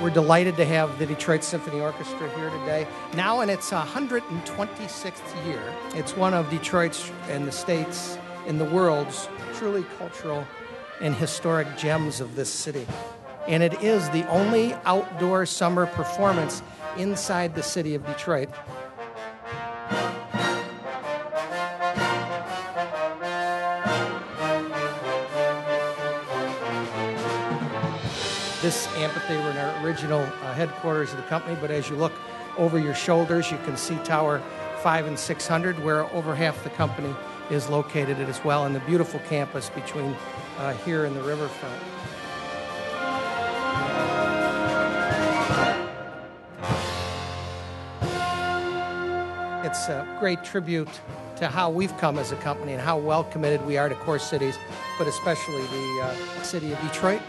We're delighted to have the Detroit Symphony Orchestra here today. Now in its 126th year, it's one of Detroit's and the state's and the world's truly cultural and historic gems of this city. And it is the only outdoor summer performance inside the city of Detroit. This amphitheater in our original headquarters of the company, but as you look over your shoulders, you can see Tower 5 and 600, where over half the company is located as well, and the beautiful campus between here and the riverfront. It's a great tribute to how we've come as a company and how well committed we are to core cities, but especially the city of Detroit.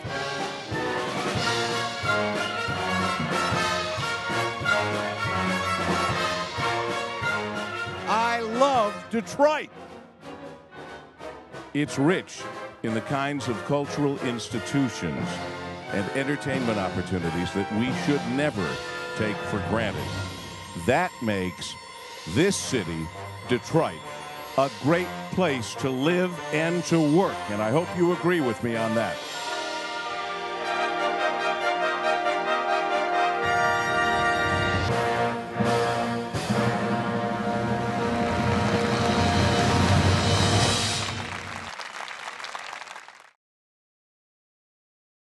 I love Detroit. It's rich in the kinds of cultural institutions and entertainment opportunities that we should never take for granted. That makes this city, Detroit, a great place to live and to work, and I hope you agree with me on that.